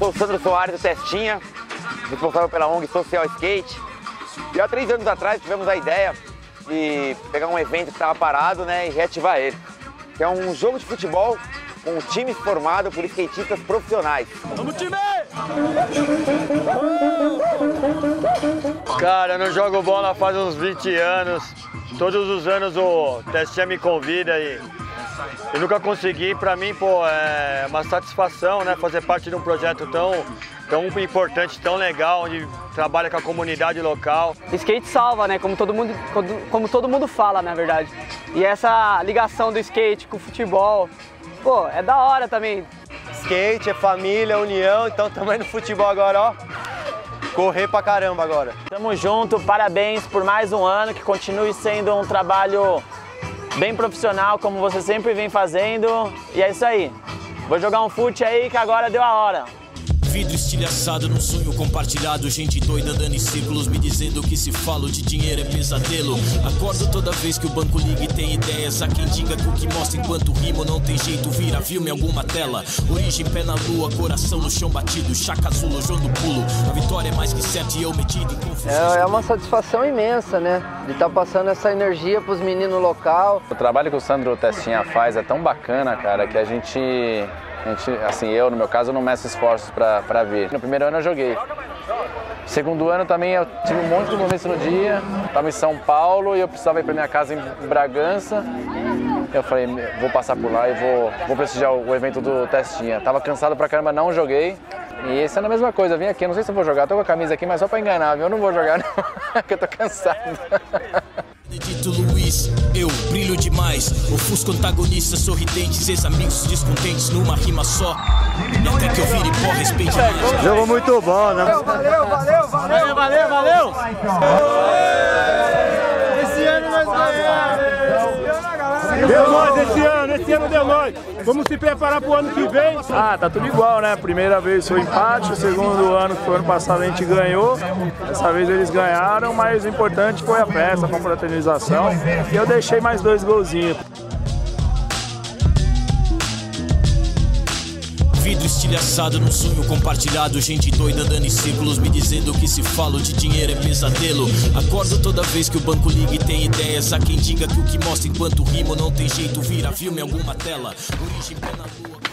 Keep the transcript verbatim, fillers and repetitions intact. Sou o Sandro Soares, do Testinha, responsável pela ONG Social Skate. E há três anos atrás tivemos a ideia de pegar um evento que estava parado, né, e reativar ele. Que é um jogo de futebol com um time formado por skatistas profissionais. Vamos, time! Cara, eu não jogo bola faz uns vinte anos. Todos os anos o Testinha me convida e eu nunca consegui. Pra mim, pô, é uma satisfação, né, fazer parte de um projeto tão, tão importante, tão legal, onde trabalha com a comunidade local. Skate salva, né, como todo mundo, como todo mundo fala, na verdade. E essa ligação do skate com o futebol, pô, é da hora também. Skate é família, união, então também no futebol agora, ó. Correr pra caramba agora. Tamo junto, parabéns por mais um ano, que continue sendo um trabalho bem profissional, como você sempre vem fazendo. E é isso aí. Vou jogar um fute aí que agora deu a hora. Vidro estilhaçado num sonho compartilhado. Gente doida andando em círculos me dizendo que se falo de dinheiro é pesadelo. Acordo toda vez que o banco liga e tem ideias. Há quem diga que o que mostra enquanto rimo não tem jeito. Vira filme em alguma tela. Origem, pé na lua, coração no chão batido. Chaca azul, lojão do pulo. A vitória é mais que certa e eu metido em confusão. É uma satisfação imensa, né? De estar passando essa energia pros meninos local. O trabalho que o Sandro Testinha faz é tão bacana, cara, que a gente... A gente, assim, eu, no meu caso, não meço esforços pra, pra vir. No primeiro ano eu joguei. No segundo ano também eu tive um monte de compromisso no dia. Estava em São Paulo e eu precisava ir pra minha casa em Bragança. Eu falei, vou passar por lá e vou, vou prestigiar o evento do Testinha. Tava cansado pra caramba, não joguei. E esse ano é a mesma coisa, eu vim aqui, eu não sei se eu vou jogar. Tô com a camisa aqui, mas só pra enganar, viu? Eu não vou jogar não, porque eu tô cansado. Benedito Luiz, eu brilho demais. Ofusco antagonistas sorridentes, ex-amigos descontentes numa rima só. Até que eu vire pó, respeite mais. Jogo muito bom, né? Valeu, valeu, valeu, valeu, valeu, valeu. Esse ano nós ganhamos. Deu nós esse ano, esse ano deu nós. Vamos se preparar pro ano que vem. Ah, tá tudo igual, né? Primeira vez foi empate, o segundo ano, que foi ano passado, a gente ganhou. Dessa vez eles ganharam, mas o importante foi a festa, a confraternização. E eu deixei mais dois golzinhos. Vidro estilhaçado num sonho compartilhado. Gente doida andando em círculos me dizendo que se falo de dinheiro é pesadelo. Acordo toda vez que o banco liga e tem ideias. Há quem diga que o que mostra enquanto rimo não tem jeito. Vira filme em alguma tela. Origem pé na rua.